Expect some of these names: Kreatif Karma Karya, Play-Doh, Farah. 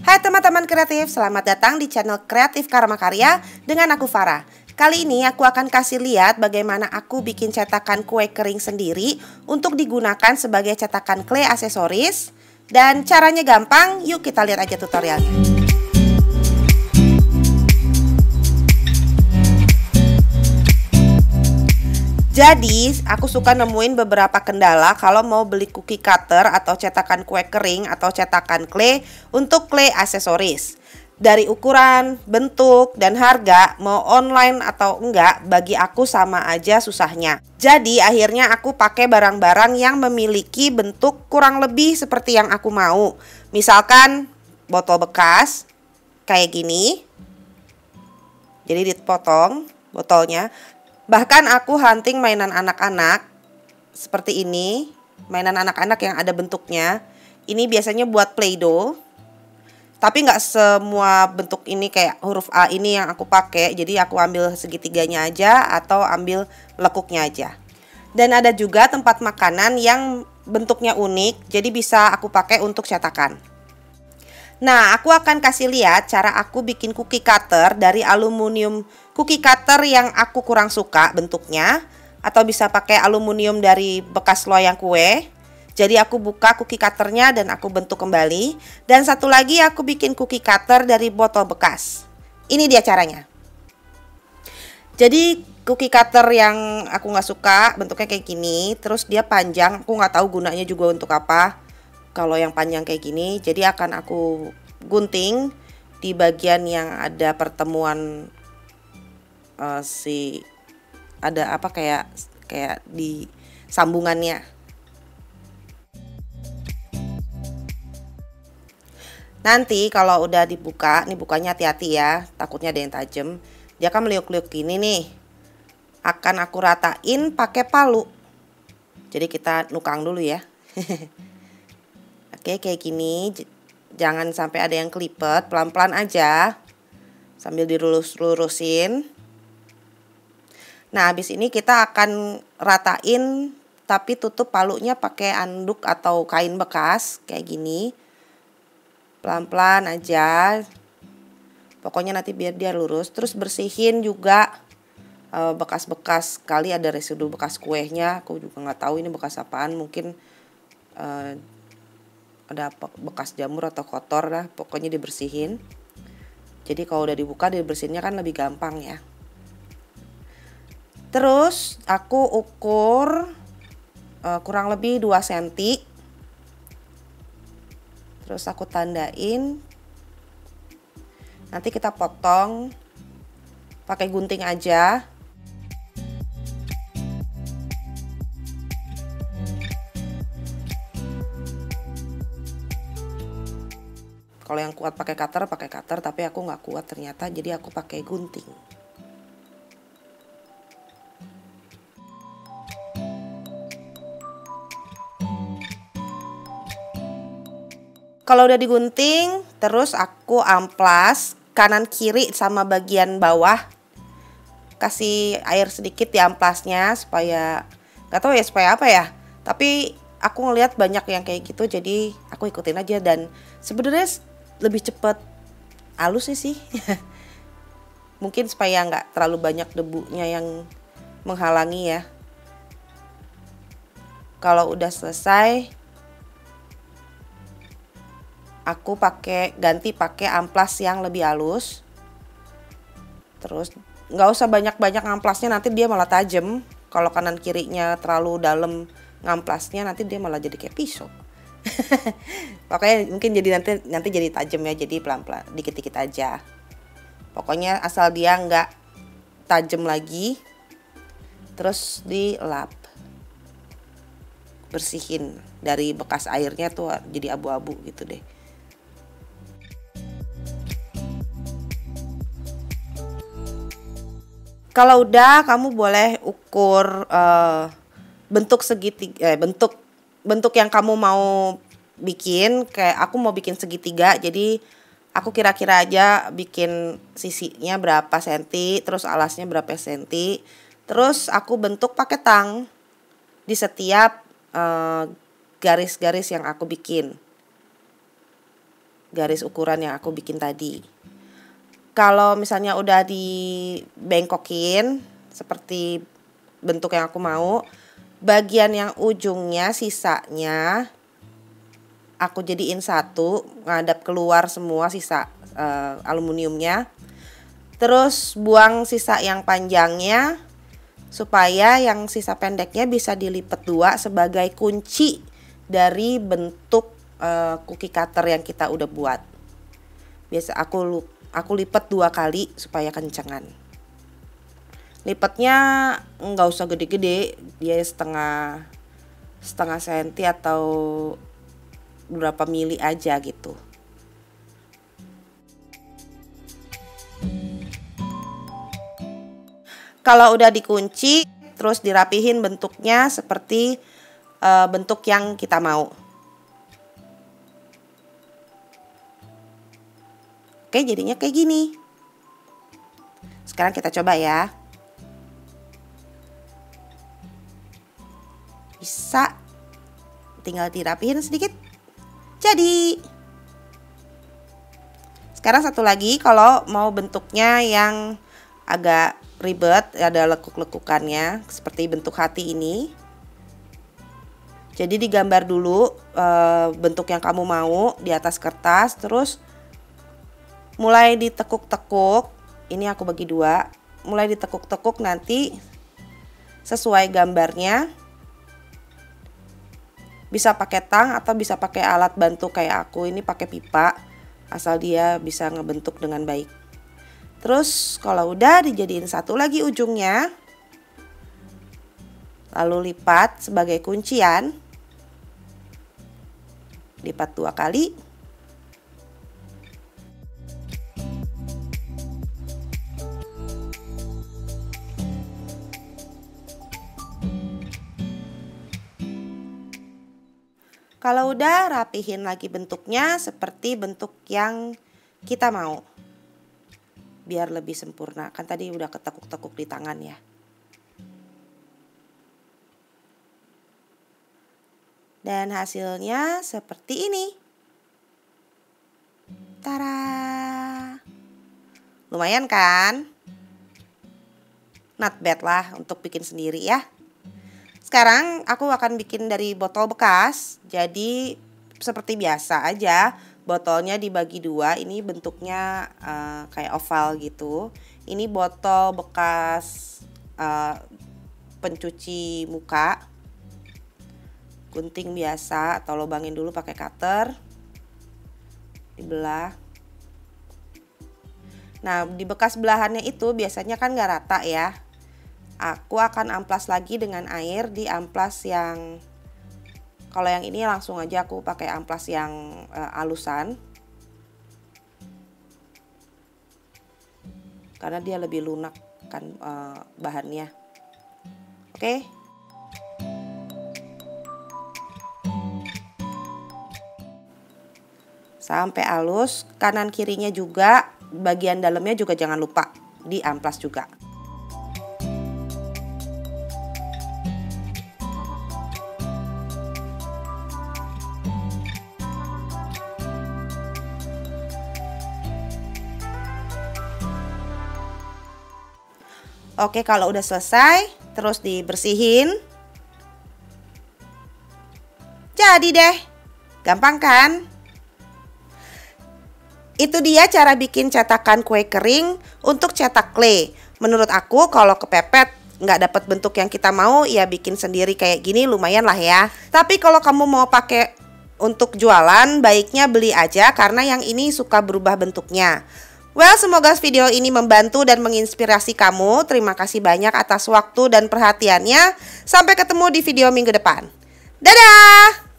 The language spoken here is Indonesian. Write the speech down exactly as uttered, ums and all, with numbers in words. Hai teman-teman kreatif, selamat datang di channel Kreatif Karma Karya dengan aku Farah. Kali ini aku akan kasih lihat bagaimana aku bikin cetakan kue kering sendiri untuk digunakan sebagai cetakan clay aksesoris. Dan caranya gampang, yuk kita lihat aja tutorialnya. Jadi, aku suka nemuin beberapa kendala kalau mau beli cookie cutter atau cetakan kue kering atau cetakan clay untuk clay aksesoris. Dari ukuran, bentuk, dan harga, mau online atau enggak, bagi aku sama aja susahnya. Jadi, akhirnya aku pakai barang-barang yang memiliki bentuk kurang lebih seperti yang aku mau. Misalkan, botol bekas, kayak gini. Jadi, dipotong botolnya. Bahkan aku hunting mainan anak-anak seperti ini, mainan anak-anak yang ada bentuknya. Ini biasanya buat Play-Doh, tapi nggak semua bentuk ini kayak huruf A ini yang aku pakai. Jadi aku ambil segitiganya aja atau ambil lekuknya aja. Dan ada juga tempat makanan yang bentuknya unik, jadi bisa aku pakai untuk cetakan. Nah, aku akan kasih lihat cara aku bikin cookie cutter dari aluminium cookie cutter yang aku kurang suka bentuknya. Atau bisa pakai aluminium dari bekas loyang kue. Jadi aku buka cookie cutternya dan aku bentuk kembali. Dan satu lagi aku bikin cookie cutter dari botol bekas. Ini dia caranya. Jadi cookie cutter yang aku nggak suka bentuknya kayak gini. Terus dia panjang, aku nggak tahu gunanya juga untuk apa. Kalau yang panjang kayak gini, jadi akan aku gunting di bagian yang ada pertemuan uh, si ada apa kayak kayak di sambungannya. Nanti kalau udah dibuka, nih bukanya hati-hati ya, takutnya ada yang tajam. Dia akan meliuk-liuk gini nih. Akan aku ratain pakai palu. Jadi kita nukang dulu ya. Oke, kayak gini, jangan sampai ada yang kelipet, pelan-pelan aja sambil dilurus-lurusin. Nah, habis ini kita akan ratain tapi tutup palunya pakai anduk atau kain bekas kayak gini. Pelan-pelan aja. Pokoknya nanti biar dia lurus, terus bersihin juga bekas-bekas, kali ada residu bekas kuenya. Aku juga nggak tahu ini bekas apaan, mungkin eh, ada bekas jamur atau kotor lah, pokoknya dibersihin. Jadi kalau udah dibuka, dibersihinnya kan lebih gampang ya. Terus aku ukur uh, kurang lebih dua senti. Terus aku tandain. Nanti kita potong pakai gunting aja. Kalau yang kuat pakai cutter, pakai cutter, tapi aku nggak kuat ternyata, jadi aku pakai gunting. Kalau udah digunting, terus aku amplas kanan kiri sama bagian bawah. Kasih air sedikit di amplasnya supaya, nggak tahu ya supaya apa ya, tapi aku ngelihat banyak yang kayak gitu, jadi aku ikutin aja. Dan sebenarnya lebih cepet halusnya sih. Mungkin supaya nggak terlalu banyak debunya yang menghalangi ya. Kalau udah selesai, aku pakai ganti pakai amplas yang lebih halus. Terus nggak usah banyak-banyak amplasnya, nanti dia malah tajam. Kalau kanan kirinya terlalu dalam ngamplasnya, nanti dia malah jadi kayak pisau. Pokoknya mungkin jadi nanti nanti jadi tajam ya, jadi pelan-pelan, dikit-dikit aja. Pokoknya asal dia nggak tajam lagi. Terus dilap, bersihin dari bekas airnya tuh jadi abu-abu gitu deh. Kalau udah, kamu boleh ukur uh, bentuk segitiga, eh, bentuk bentuk yang kamu mau bikin. Kayak aku mau bikin segitiga, jadi aku kira-kira aja bikin sisinya berapa senti, terus alasnya berapa senti. Terus aku bentuk pakai tang di setiap garis-garis eh, yang aku bikin. garis ukuran yang aku bikin tadi. Kalau misalnya udah dibengkokin seperti bentuk yang aku mau, bagian yang ujungnya sisanya aku jadiin satu, ngadap keluar semua sisa uh, aluminiumnya. Terus buang sisa yang panjangnya supaya yang sisa pendeknya bisa dilipat dua sebagai kunci dari bentuk uh, cookie cutter yang kita udah buat. Biasa aku aku lipat dua kali supaya kencengan. Lipatnya nggak usah gede-gede, dia setengah setengah senti atau berapa mili aja gitu. Kalau udah dikunci, terus dirapihin bentuknya seperti e, bentuk yang kita mau. Oke, jadinya kayak gini. Sekarang kita coba ya. Bisa, tinggal dirapihin sedikit. Jadi, sekarang satu lagi, kalau mau bentuknya yang agak ribet, ada lekuk-lekukannya seperti bentuk hati ini. Jadi digambar dulu e, bentuk yang kamu mau di atas kertas, terus mulai ditekuk-tekuk. Ini aku bagi dua, mulai ditekuk-tekuk nanti sesuai gambarnya. Bisa pakai tang atau bisa pakai alat bantu kayak aku ini pakai pipa, asal dia bisa ngebentuk dengan baik. Terus kalau udah dijadiin satu lagi ujungnya, lalu lipat sebagai kuncian, lipat dua kali. Kalau udah, rapihin lagi bentuknya seperti bentuk yang kita mau, biar lebih sempurna. Kan tadi udah ketekuk-tekuk di tangan ya. Dan hasilnya seperti ini. Tara! Lumayan kan? Not bad lah untuk bikin sendiri ya. Sekarang aku akan bikin dari botol bekas. Jadi seperti biasa aja, botolnya dibagi dua. Ini bentuknya uh, kayak oval gitu. Ini botol bekas uh, pencuci muka, gunting biasa atau lubangin dulu pakai cutter, dibelah. Nah, di bekas belahannya itu biasanya kan nggak rata ya. Aku akan amplas lagi dengan air di amplas yang, kalau yang ini langsung aja aku pakai amplas yang e, alusan, karena dia lebih lunak kan e, bahannya. Oke. Sampai halus, kanan kirinya juga, bagian dalamnya juga jangan lupa di amplas juga. Oke, kalau udah selesai, terus dibersihin. Jadi deh, gampang kan? Itu dia cara bikin cetakan kue kering untuk cetak clay. Menurut aku, kalau kepepet, nggak dapat bentuk yang kita mau, ya bikin sendiri kayak gini lumayan lah ya. Tapi kalau kamu mau pakai untuk jualan, baiknya beli aja karena yang ini suka berubah bentuknya. Well, semoga video ini membantu dan menginspirasi kamu. Terima kasih banyak atas waktu dan perhatiannya. Sampai ketemu di video minggu depan. Dadah!